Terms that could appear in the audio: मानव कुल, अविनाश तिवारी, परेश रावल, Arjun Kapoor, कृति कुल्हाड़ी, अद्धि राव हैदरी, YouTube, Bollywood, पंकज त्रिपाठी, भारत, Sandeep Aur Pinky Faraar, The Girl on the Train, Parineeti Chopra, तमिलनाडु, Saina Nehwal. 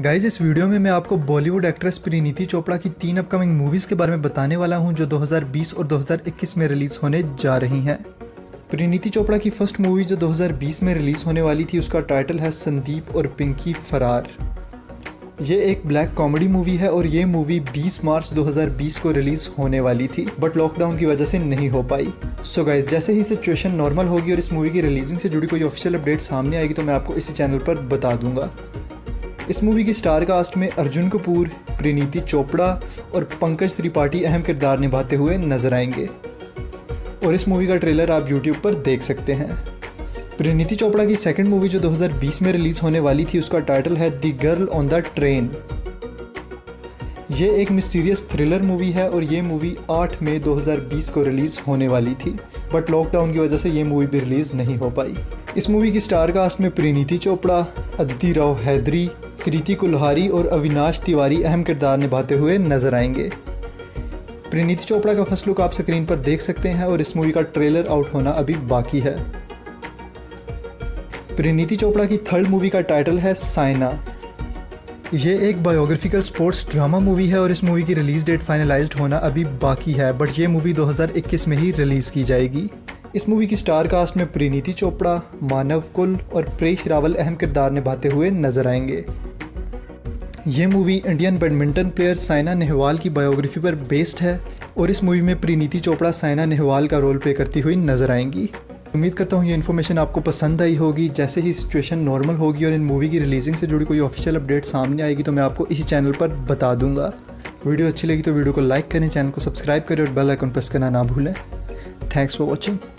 Guys इस video में मैं आपको बॉलीवुड एक्ट्रेस परिणीति चोपड़ा की 3 अपकमिंग मूवीज़ के बारे में बताने वाला हूं जो 2020 और 2021 में रिलीज़ होने जा रही हैं। परिणीति चोपड़ा की फर्स्ट मूवी जो 2020 में रिलीज़ होने वाली थी उसका टाइटल है संदीप और पिंकी फरार। ये एक ब्लैक कॉमेडी मूवी है और ये मूवी 20 मार्च 2020 को रिलीज़ होने वाली थी बट लॉकडाउन की वजह से नहीं हो पाई। सो गाइज जैसे ही सिचुएशन नॉर्मल होगी और इस मूवी की रिलीजिंग से जुड़ी कोई ऑफिशियल अपडेट सामने आएगी तो मैं आपको इसी चैनल पर बता दूंगा। इस मूवी की स्टार कास्ट में अर्जुन कपूर, परिणीति चोपड़ा और पंकज त्रिपाठी अहम किरदार निभाते हुए नजर आएंगे और इस मूवी का ट्रेलर आप YouTube पर देख सकते हैं। परिणीति चोपड़ा की सेकंड मूवी जो 2020 में रिलीज़ होने वाली थी उसका टाइटल है the girl on the train. ये एक मिस्टीरियस थ्रिलर मूवी है और ये मूवी 8 मई 2020 को रिलीज़ होने वाली थी बट लॉकडाउन की वजह से ये मूवी भी रिलीज़ नहीं हो पाई। इस मूवी की स्टार कास्ट में परिणीति चोपड़ा, अद्धि राव हैदरी, कृति कुल्हाड़ी और अविनाश तिवारी अहम किरदार निभाते हुए नजर आएंगे। परिणीति चोपड़ा का फर्स्ट लुक आप स्क्रीन पर देख सकते हैं और इस मूवी का ट्रेलर आउट होना अभी बाकी है। परिणीति चोपड़ा की थर्ड मूवी का टाइटल है साइना। ये एक बायोग्राफिकल स्पोर्ट्स ड्रामा मूवी है और इस मूवी की रिलीज़ डेट फाइनलाइज्ड होना अभी बाकी है बट ये मूवी 2021 में ही रिलीज़ की जाएगी। इस मूवी की स्टार कास्ट में परिणीति चोपड़ा, मानव कुल और परेश रावल अहम किरदार निभाते हुए नजर आएंगे। ये movie Indian badminton player Saina Nehwal की बायोग्राफी पर बेस्ड है और इस मूवी में परिणीति चोपड़ा साइना नेहवाल का रोल प्ले करती हुई नजर आएंगी। उम्मीद करता हूँ ये इन्फॉर्मेशन आपको पसंद आई होगी। जैसे ही सिचुएशन नॉर्मल होगी और इन मूवी की रिलीजिंग से जुड़ी कोई ऑफिशियल अपडेट सामने आएगी तो मैं आपको इसी चैनल पर बता दूंगा। वीडियो अच्छी लगी तो वीडियो को लाइक करें, चैनल को सब्सक्राइब करें और बेल आइकन प्रेस करना ना भूलें। Thanks for watching.